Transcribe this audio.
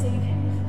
Savior.